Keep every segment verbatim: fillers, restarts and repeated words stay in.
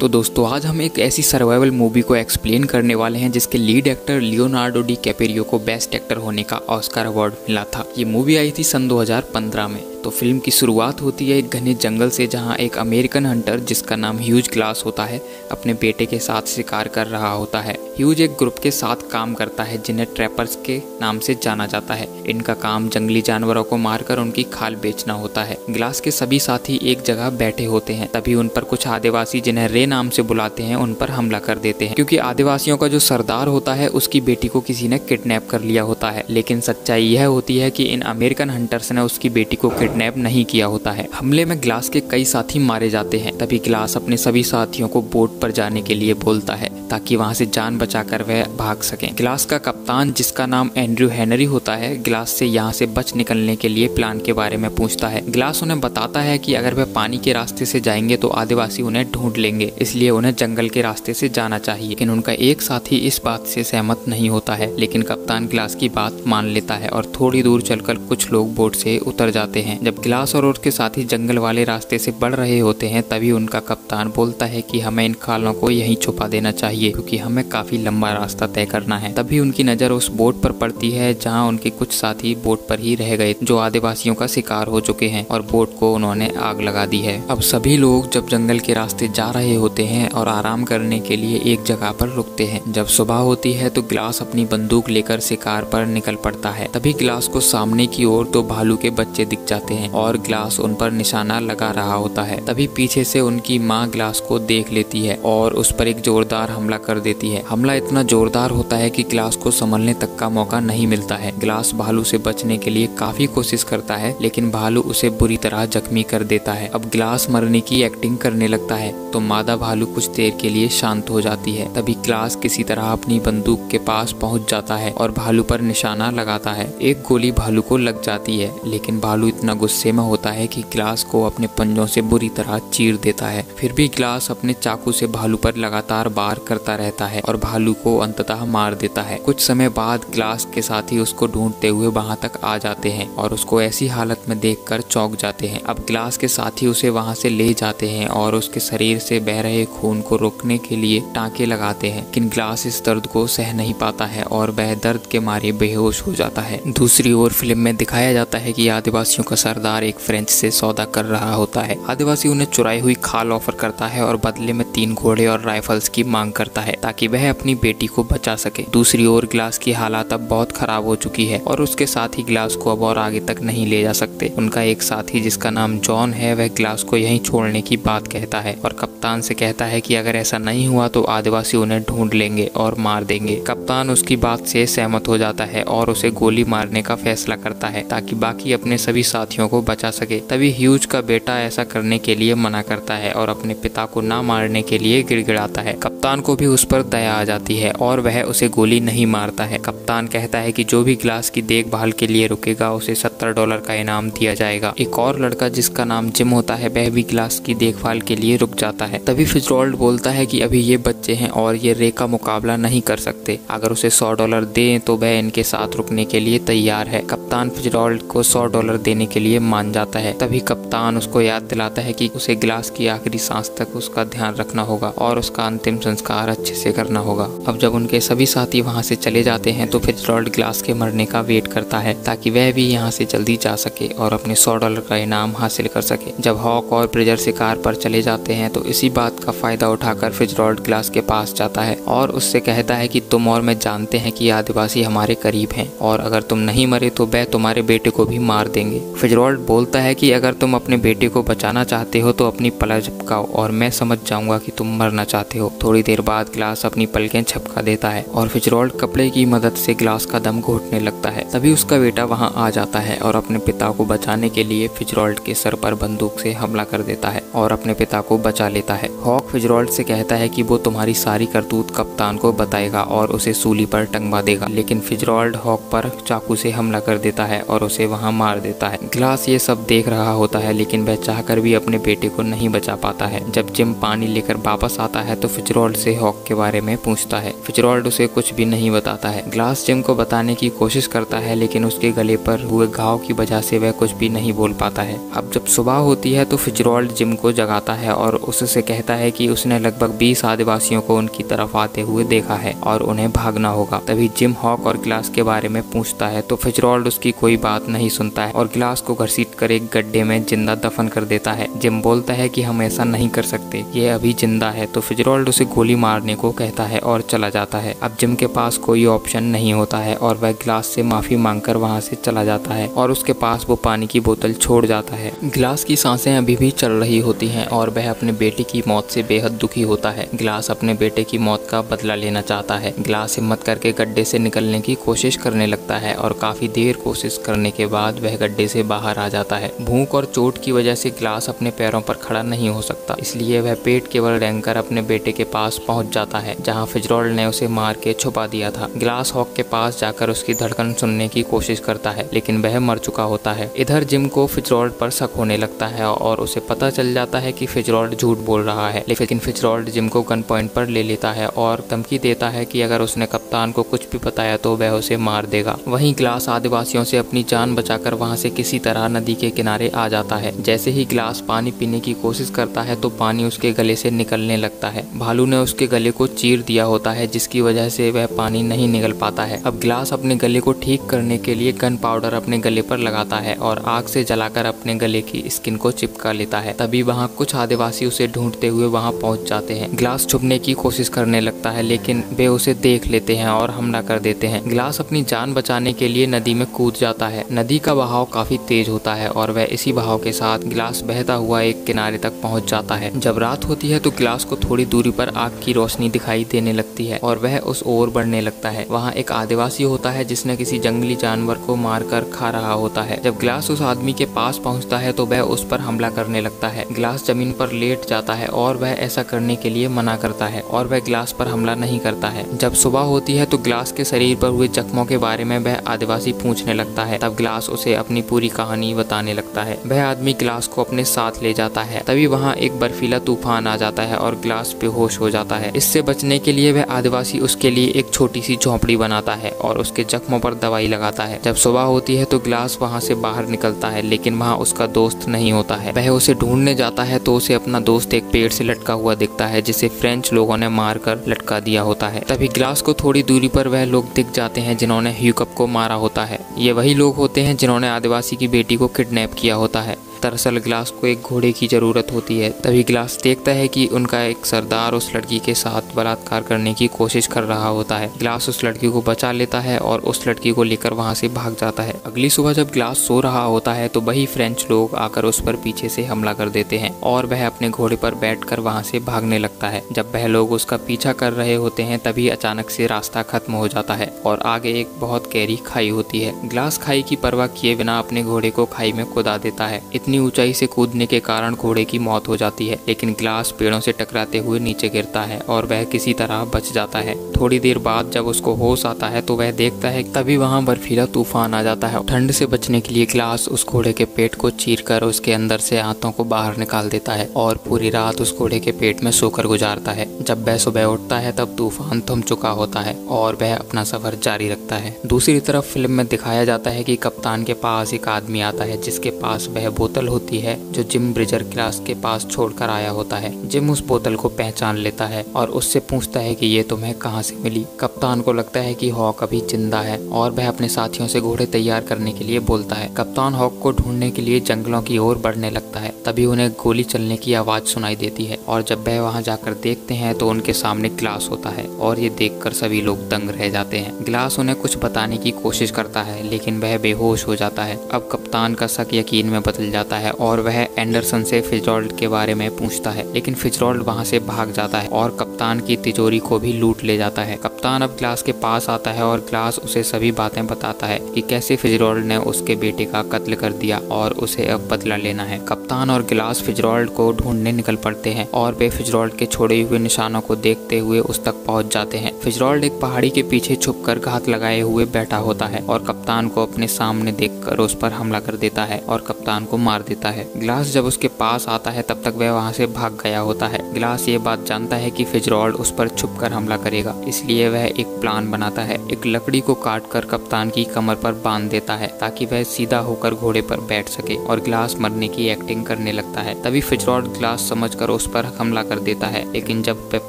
तो दोस्तों आज हम एक ऐसी सर्वाइवल मूवी को एक्सप्लेन करने वाले हैं जिसके lead actor Leonardo DiCaprio को बेस्ट एक्टर होने का ऑस्कर अवार्ड मिला था। ये मूवी आई थी सन दो हज़ार पंद्रह में। तो फिल्म की शुरुआत होती है एक घने जंगल से, जहां एक अमेरिकन हंटर जिसका नाम ह्यूज ग्लास होता है अपने बेटे के साथ शिकार कर रहा होता है। ह्यूज एक ग्रुप के साथ काम करता है जिन्हें ट्रैपर्स के नाम से जाना जाता है। इनका काम जंगली जानवरों को मारकर उनकी खाल बेचना होता है। ग्लास के सभी साथी एक जगह बैठे होते हैं, तभी उन पर कुछ आदिवासी जिन्हें रे नाम से बुलाते हैं उन पर हमला कर देते हैं, क्योंकि आदिवासियों का जो सरदार होता है उसकी बेटी को किसी ने किडनैप कर लिया होता है। लेकिन सच्चाई यह होती है कि इन अमेरिकन हंटर्स ने उसकी बेटी को किडनैप नहीं किया होता है। हमले में ग्लास के कई साथी मारे जाते हैं, तभी ग्लास अपने सभी साथियों को बोट पर जाने के लिए बोलता है ताकि वहाँ से जान बचाकर वह भाग सकें। ग्लास का कप्तान जिसका नाम एंड्रयू हेनरी होता है ग्लास से यहाँ से बच निकलने के लिए प्लान के बारे में पूछता है। ग्लास उन्हें बताता है कि अगर वह पानी के रास्ते से जाएंगे तो आदिवासी उन्हें ढूंढ लेंगे, इसलिए उन्हें जंगल के रास्ते से जाना चाहिए। लेकिन उनका एक साथी इस बात से सहमत नहीं होता है, लेकिन कप्तान ग्लास की बात मान लेता है और थोड़ी दूर चलकर कुछ लोग बोट से उतर जाते हैं। जब ग्लास और उसके साथी जंगल वाले रास्ते से बढ़ रहे होते हैं तभी उनका कप्तान बोलता है कि हमें इन खालों को यहीं छुपा देना चाहिए क्योंकि हमें काफी लंबा रास्ता तय करना है। तभी उनकी नजर उस बोट पर पड़ती है जहाँ उनके कुछ साथी बोट पर ही रह गए जो आदिवासियों का शिकार हो चुके हैं और बोट को उन्होंने आग लगा दी है। अब सभी लोग जब जंगल के रास्ते जा रहे होते हैं और आराम करने के लिए एक जगह पर रुकते हैं। जब सुबह होती है तो ग्लास अपनी बंदूक लेकर शिकार पर निकल पड़ता है। तभी ग्लास को सामने की ओर दो भालू के बच्चे दिख जाते हैं और ग्लास उन पर निशाना लगा रहा होता है। तभी पीछे से उनकी माँ ग्लास को देख लेती है और उस पर एक जोरदार हमला कर देती है। हमला इतना जोरदार होता है कि ग्लास को संभलने तक का मौका नहीं मिलता है। ग्लास भालू से बचने के लिए काफी कोशिश करता है लेकिन भालू उसे बुरी तरह जख्मी कर देता है। अब ग्लास मरने की एक्टिंग करने लगता है तो मादा भालू कुछ देर के लिए शांत हो जाती है। तभी ग्लास किसी तरह अपनी बंदूक के पास पहुंच जाता है और भालू पर निशाना लगाता है। एक गोली भालू को लग जाती है लेकिन भालू इतना गुस्से में होता है कि ग्लास को अपने पंजों से बुरी तरह चीर देता है। फिर भी ग्लास अपने चाकू से भालू पर लगातार वार करता रहता है और भालू को अंततः मार देता है। कुछ समय बाद ग्लास के साथी उसको ढूंढते हुए वहाँ तक आ जाते हैं और उसको ऐसी हालत में देख कर चौंक जाते हैं। अब ग्लास के साथी उसे वहाँ से ले जाते हैं और उसके शरीर से बह रहे खून को रोकने के लिए टाँके लगाते हैं, लेकिन ग्लास इस दर्द को सह नहीं पाता है और वह दर्द के मारे बेहोश हो जाता है। दूसरी ओर फिल्म में दिखाया जाता है कि आदिवासियों का सरदार एक फ्रेंच से सौदा कर रहा होता है। आदिवासी उन्हें चुराई हुई खाल ऑफर करता है और बदले में तीन घोड़े और राइफल्स की मांग करता है ताकि वह अपनी बेटी को बचा सके। दूसरी ओर ग्लास की हालत अब बहुत खराब हो चुकी है और उसके साथ ही ग्लास को अब और आगे तक नहीं ले जा सकते। उनका एक साथी जिसका नाम जॉन है वह ग्लास को यहीं छोड़ने की बात कहता है और कप्तान से कहता है कि अगर ऐसा नहीं हुआ तो आदिवासी उन्हें ढूंढ लेंगे और मार देंगे। कप्तान उसकी बात से सहमत हो जाता है और उसे गोली मारने का फैसला करता है ताकि बाकी अपने सभी साथियों को बचा सके। तभी ह्यूज का बेटा ऐसा करने के लिए मना करता है और अपने पिता को ना मारने के लिए गिड़गिड़ाता है। कप्तान को भी उस पर दया आ जाती है और वह उसे गोली नहीं मारता है। कप्तान कहता है कि जो भी ग्लास की देखभाल के लिए रुकेगा उसे सत्तर डॉलर का इनाम दिया जाएगा। एक और लड़का जिसका नाम जिम होता है वह भी ग्लास की देखभाल के लिए रुक जाता है। तभी फिट्जरॉल्ड बोलता है कि अभी ये बच्चे हैं और ये रे का मुकाबला नहीं कर सकते, अगर उसे सौ डॉलर दें तो वह इनके साथ रुकने के लिए तैयार है। कप्तान फिट्जरॉल्ड को सौ डॉलर देने के लिए मान जाता है। तभी कप्तान उसको याद दिलाता है कि उसे ग्लास की आखिरी सांस तक उसका ध्यान रखना होगा और उसका अंतिम संस्कार अच्छे से करना होगा। अब जब उनके सभी साथी वहाँ से चले जाते हैं तो फिट्जरॉल्ड ग्लास के मरने का वेट करता है ताकि वह भी यहाँ से जल्दी जा सके और अपने सौ डॉलर का इनाम हासिल कर सके। जब हॉक और ब्रिजर शिकार पर चले जाते हैं तो इसी बात का फायदा उठाकर फिट्जरॉल्ड ग्लास के पास जाता है और उससे कहता है कि तुम और मैं जानते हैं कि आदिवासी हमारे करीब हैं और अगर तुम नहीं मरे तो वह तुम्हारे बेटे को भी मार देंगे। फिट्जरॉल्ड बोलता है कि अगर तुम अपने बेटे को बचाना चाहते हो तो अपनी पलक झपकाओ और मैं समझ जाऊंगा कि तुम मरना चाहते हो। थोड़ी देर बाद ग्लास अपनी पलकें झपका देता है और फिट्जरॉल्ड कपड़े की मदद से ग्लास का दम घोटने लगता है। तभी उसका बेटा वहाँ आ जाता है और अपने पिता को बचाने के लिए फिट्जरॉल्ड के सर पर बंदूक से हमला कर देता है और अपने पिता को बचा लेता है। हॉक फिट्जरॉल्ड से कहता है कि वो तुम्हारी सारी करतूत कप्तान को बताएगा और उसे सूली पर टंगवा देगा, लेकिन फिट्जरॉल्ड हॉक पर चाकू से हमला कर देता देता है और उसे वहां मार देता है। ग्लास ये सब देख रहा होता है लेकिन वह चाहकर भी अपने बेटे को नहीं बचा पाता है। जब जिम पानी लेकर वापस आता है तो फिट्जरॉल्ड से हॉक के बारे में पूछता है। फिट्जरॉल्ड उसे कुछ भी नहीं बताता है। ग्लास जिम को बताने की कोशिश करता है लेकिन उसके गले पर हुए घाव की वजह से वह कुछ भी नहीं बोल पाता है। अब जब सुबह होती है तो फिट्जरॉल्ड जिम को जगाता है और उससे कहता है कि उसने लगभग बीस आदिवासियों को उनकी तरफ आते हुए देखा है और उन्हें भागना होगा। तभी जिम हॉक और ग्लास के बारे में पूछता है तो फिट्जरॉल्ड उसकी कोई बात नहीं सुनता है और ग्लास को घसीट कर एक गड्ढे में जिंदा दफन कर देता है। जिम बोलता है कि हम ऐसा नहीं कर सकते, ये अभी जिंदा है, तो फिट्जरॉल्ड उसे गोली मारने को कहता है और चला जाता है। अब जिम के पास कोई ऑप्शन नहीं होता है और वह ग्लास से माफी मांगकर वहां से चला जाता है और उसके पास वो पानी की बोतल छोड़ जाता है। ग्लास की सांसें अभी भी चल रही होती हैं और वह अपने बेटे की मौत से बेहद दुखी होता है। ग्लास अपने बेटे की मौत का बदला लेना चाहता है। ग्लास हिम्मत करके गड्ढे से निकलने की कोशिश करने लगता है और काफी देर कोशिश करने के बाद वह गड्ढे से बाहर आ जाता है। भूख और चोट की वजह से ग्लास अपने पैरों पर खड़ा नहीं हो सकता, इसलिए वह पेट के बल रेंगकर अपने बेटे के पास पहुंच जाता है जहां फिट्जरॉल्ड ने उसे मार के छुपा दिया था। ग्लास हॉक के पास जाकर उसकी धड़कन सुनने की कोशिश करता है लेकिन वह मर चुका होता है। इधर जिम को फिट्जरॉल्ड पर शक होने लगता है और उसे पता चल जाता है कि फिट्जरॉल्ड झूठ बोल रहा है, लेकिन फिट्जरॉल्ड जिम को गन पॉइंट पर ले लेता है और धमकी देता है कि अगर उसने कप्तान को कुछ भी बताया तो वह उसे मार देगा। वहीं ग्लास आदिवासियों से अपनी जान बचाकर वहां से किसी तरह नदी के किनारे आ जाता है। जैसे ही ग्लास पानी पीने की कोशिश करता है तो पानी उसके गले से निकलने लगता है। भालू ने उसके गले को चीर दिया होता है जिसकी वजह से वह पानी नहीं निकल पाता है। अब ग्लास अपने गले को ठीक करने के लिए गन पाउडर अपने गले पर लगाता है और आग से जलाकर अपने गले की स्किन को चिपका लेता है। तभी वहाँ कुछ आदिवासी उसे ढूंढते हुए वहाँ पहुँच जाते हैं। ग्लास छुपने की कोशिश करने लगता है लेकिन वे उसे देख लेते हैं और हमला कर देते हैं। ग्लास अपनी जान बचाने के लिए नदी में कूद जाता है। नदी का बहाव काफी तेज होता है और वह इसी बहाव के साथ ग्लास बहता हुआ एक किनारे तक पहुंच जाता है। जब रात होती है तो ग्लास को थोड़ी दूरी पर आग की रोशनी दिखाई देने लगती है और वह उस ओर बढ़ने लगता है। वहाँ एक आदिवासी होता है जिसने किसी जंगली जानवर को मारकर खा रहा होता है। जब ग्लास उस आदमी के पास पहुँचता है तो वह उस पर हमला करने लगता है। ग्लास जमीन पर लेट जाता है और वह ऐसा करने के लिए मना करता है और वह ग्लास पर हमला नहीं करता है। जब सुबह होती है तो ग्लास के शरीर पर हुए जख्मों के बारे में वह आदिवासी पूछने लगता है। तब ग्लास उसे अपनी पूरी कहानी बताने लगता है। वह आदमी ग्लास को अपने साथ ले जाता है। तभी वहाँ एक बर्फीला तूफान आ जाता है और ग्लास बेहोश हो जाता है। इससे बचने के लिए वह आदिवासी उसके लिए एक छोटी सी झोपड़ी बनाता है और उसके जख्मों पर दवाई लगाता है। जब सुबह होती है तो ग्लास वहाँ से बाहर निकलता है लेकिन वहाँ उसका दोस्त नहीं होता है। वह उसे ढूंढने जाता है तो उसे अपना दोस्त एक पेड़ से लटका हुआ दिखता है जिसे फ्रेंच लोगों ने मार कर लटका दिया होता है। तभी ग्लास को थोड़ी दूरी पर वह लोग दिख जाते हैं जिन्होंने ह्यूकअप को मारा होता है। ये वही लोग होते हैं जिन्होंने आदिवासी की बेटी को किडनैप किया होता है। दरअसल ग्लास को एक घोड़े की जरूरत होती है। तभी ग्लास देखता है कि उनका एक सरदार उस लड़की के साथ बलात्कार करने की कोशिश कर रहा होता है। ग्लास उस लड़की को बचा लेता है और उस लड़की को लेकर वहां से भाग जाता है। अगली सुबह जब ग्लास सो रहा होता है तो वही फ्रेंच लोग आकर उस पर पीछे से हमला कर देते हैं और वह अपने घोड़े पर बैठकर वहां से भागने लगता है। जब वह लोग उसका पीछा कर रहे होते हैं तभी अचानक से रास्ता खत्म हो जाता है और आगे एक बहुत गहरी खाई होती है। ग्लास खाई की परवाह किए बिना अपने घोड़े को खाई में कुदा देता है। इतनी ऊंचाई से कूदने के कारण घोड़े की मौत हो जाती है लेकिन ग्लास पेड़ों से टकराते हुए नीचे गिरता है और वह किसी तरह बच जाता है। थोड़ी देर बाद जब उसको होश आता है तो वह देखता है तभी वहाँ बर्फीला तूफान आ जाता है। ठंड से बचने के लिए ग्लास उस घोड़े के पेट को चीरकर उसके अंदर से आंतों को बाहर निकाल देता है और पूरी रात उस घोड़े के पेट में सोकर गुजारता है। जब वह सुबह उठता है तब तूफान थम चुका होता है और वह अपना सफर जारी रखता है। दूसरी तरफ फिल्म में दिखाया जाता है कि कप्तान के पास एक आदमी आता है जिसके पास वह बोतल होती है जो जिम ब्रिजर ग्लास के पास छोड़कर आया होता है। जिम उस बोतल को पहचान लेता है और उससे पूछता है कि ये तुम्हें कहाँ से मिली। कप्तान को लगता है कि हॉक अभी जिंदा है और वह अपने साथियों से घोड़े तैयार करने के लिए बोलता है। कप्तान हॉक को ढूंढने के लिए जंगलों की ओर बढ़ने लगता है। तभी उन्हें गोली चलने की आवाज सुनाई देती है और जब वह वहाँ जाकर देखते हैं तो उनके सामने ग्लास होता है और ये देख कर सभी लोग दंग रह जाते हैं। ग्लास उन्हें कुछ बताने की कोशिश करता है लेकिन वह बेहोश हो जाता है। अब कप्तान का शक यकीन में बदल जाता जाता है और वह एंडरसन से फिट्जरॉल्ड के बारे में पूछता है, लेकिन फिट्जरॉल्ड वहां से भाग जाता है और कप्तान की तिजोरी को भी लूट ले जाता है। कप्तान अब ग्लास के पास आता है और ग्लास उसे सभी बातें बताता है कि कैसे फिट्जरॉल्ड ने उसके बेटे का कत्ल कर दिया और उसे अब बदला लेना है। कप्तान और ग्लास फिट्जरॉल्ड को ढूंढने निकल पड़ते हैं और वे फिट्जरॉल्ड के छोड़े हुए निशानों को देखते हुए उस तक पहुंच जाते हैं। फिट्जरॉल्ड एक पहाड़ी के पीछे छुपकर घात लगाए हुए बैठा होता है और कप्तान को अपने सामने देखकर उस पर हमला कर देता है और कप्तान को मार देता है। ग्लास जब उसके पास आता है तब तक वह वहां से भाग गया होता है। ग्लास ये बात जानता है कि फिट्जरॉल्ड उस पर छुपकर हमला करेगा, इसलिए वह एक प्लान बनाता है। एक लकड़ी को काटकर कप्तान की कमर पर बांध देता है ताकि वह सीधा होकर घोड़े पर बैठ सके और ग्लास मरने की एक्टिंग करने लगता है। तभी फिट्जरॉल्ड ग्लास समझकर उस पर हमला कर देता है, लेकिन जब वह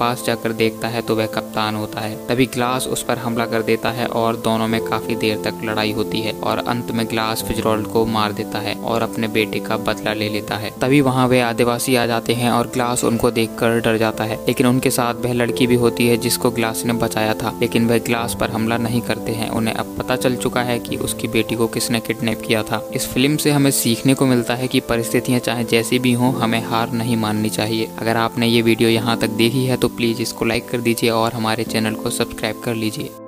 पास जाकर देखता है तो वह कप्तान होता है। तभी ग्लास उस पर हमला कर देता है और दोनों में काफी देर तक लड़ाई होती है और अंत में ग्लास फिट्जरॉल्ड को मार देता है और अपने बेटे का बदला ले लेता है। तभी वहाँ वे आदिवासी आ जाते हैं और ग्लास उनको देखकर डर जाता है, लेकिन उनके साथ वह लड़की भी होती है जिसको ग्लास ने बचाया था, लेकिन वह ग्लास पर हमला नहीं करते हैं। उन्हें अब पता चल चुका है कि उसकी बेटी को किसने किडनैप किया था। इस फिल्म से हमें सीखने को मिलता है कि परिस्थितियाँ चाहे जैसी भी हों, हमें हार नहीं माननी चाहिए। अगर आपने ये वीडियो यहाँ तक देखी है तो प्लीज इसको लाइक कर दीजिए और हमारे चैनल को सब्सक्राइब कर लीजिए।